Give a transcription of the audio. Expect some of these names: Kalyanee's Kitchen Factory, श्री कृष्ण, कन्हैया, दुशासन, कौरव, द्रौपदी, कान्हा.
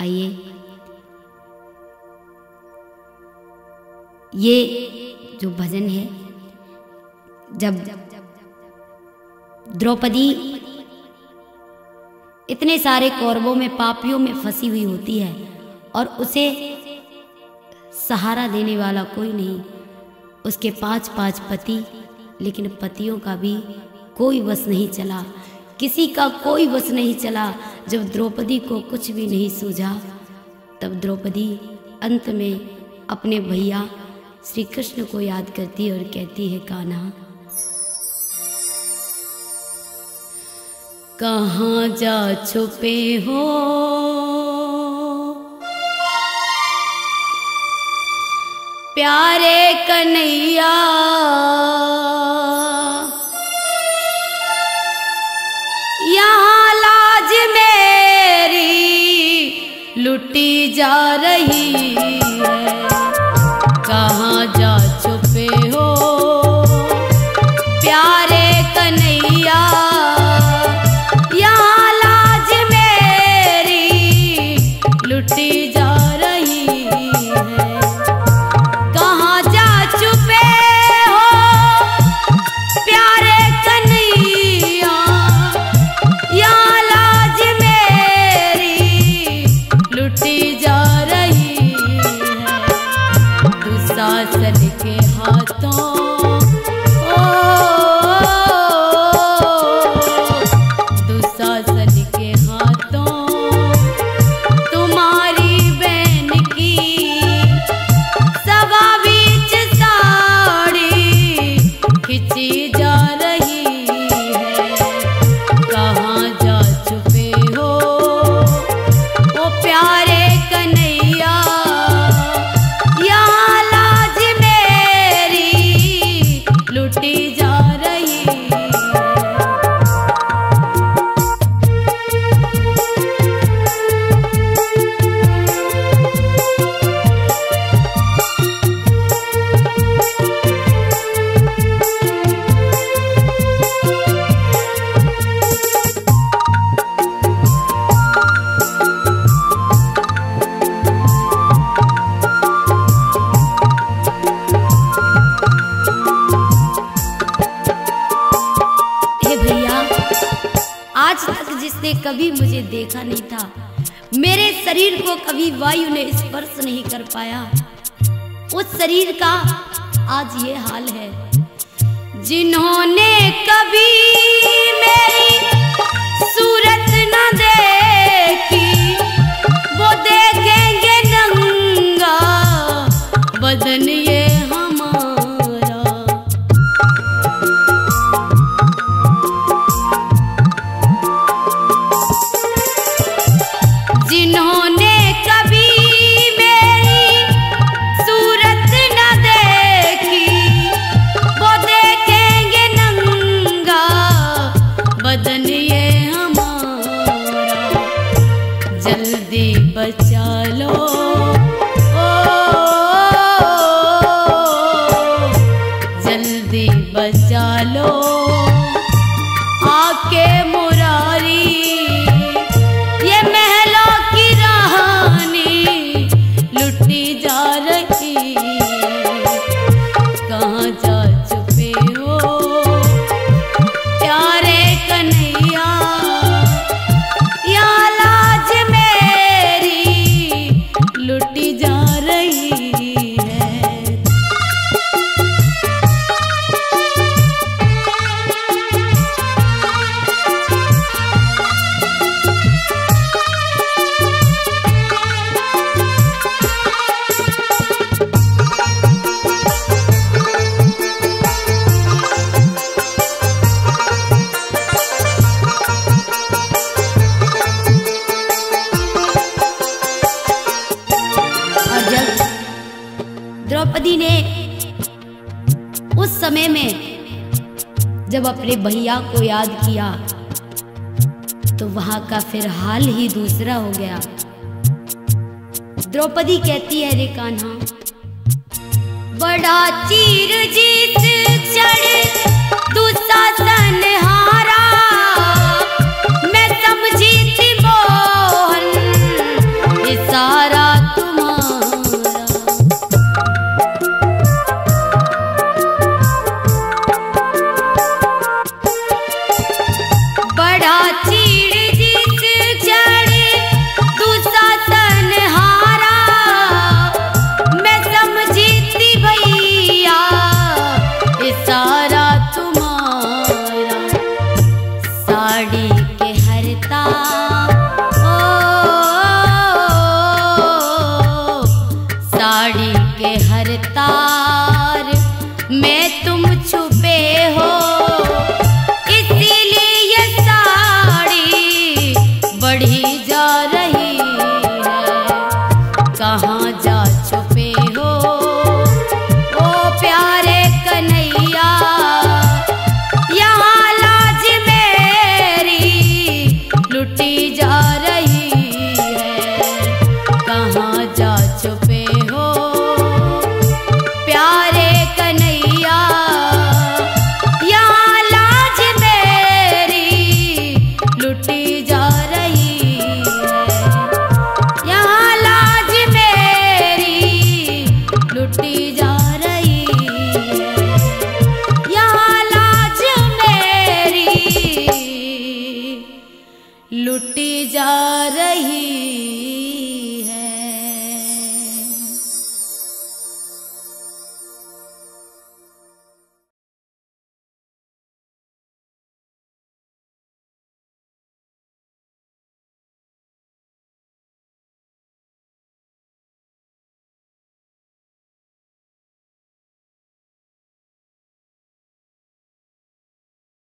आइए, ये जो भजन है, जब द्रौपदी इतने सारे कौरवों में, पापियों में फंसी हुई होती है और उसे सहारा देने वाला कोई नहीं, उसके पांच पांच पति, लेकिन पतियों का भी कोई वश नहीं चला, किसी का कोई वश नहीं चला। जब द्रौपदी को कुछ भी नहीं सूझा, तब द्रौपदी अंत में अपने भैया श्री कृष्ण को याद करती है और कहती है, कान्हा कहाँ जा छुपे हो, प्यारे कन्हैया लुटी जा रही है, कहाँ जा छुपे हो, प्यारे कन्हैया यहाँ लाज मेरी लुटी जा रही है, कहाँ जा छुपे हो, प्यारे कन्हैया यहाँ लाज मेरी लुटी जा रही है, दुशासन के हाथों कभी मुझे देखा नहीं था, मेरे शरीर को कभी वायु ने स्पर्श नहीं कर पाया, उस शरीर का आज ये हाल है। जिन्होंने कभी मेरी सूरत न देखी, वो देखेंगे नंगा बदन ये अपने भैया को याद किया, तो वहां का फिर हाल ही दूसरा हो गया। द्रौपदी कहती है, रे कान्हा बड़ा चीर जीत चढ़ दुशासन हारा, मैं समझी थी मोहन ये पिता ओ साड़ी के हर तार में तुम छुपे हो, इसीलिए ये साड़ी बढ़ी जा रही है। कहाँ जा छुपे हो ओ प्यारे कन्हैया, यहाँ लाज मेरी लुटी जा रही है। कहाँ जा छुपे हो प्यारे कन्हैया, यहाँ लाज मेरी लुटी जा रही है। यहाँ लाज मेरी लुटी जा रही है। यहाँ लाज मेरी लुटी जा रही।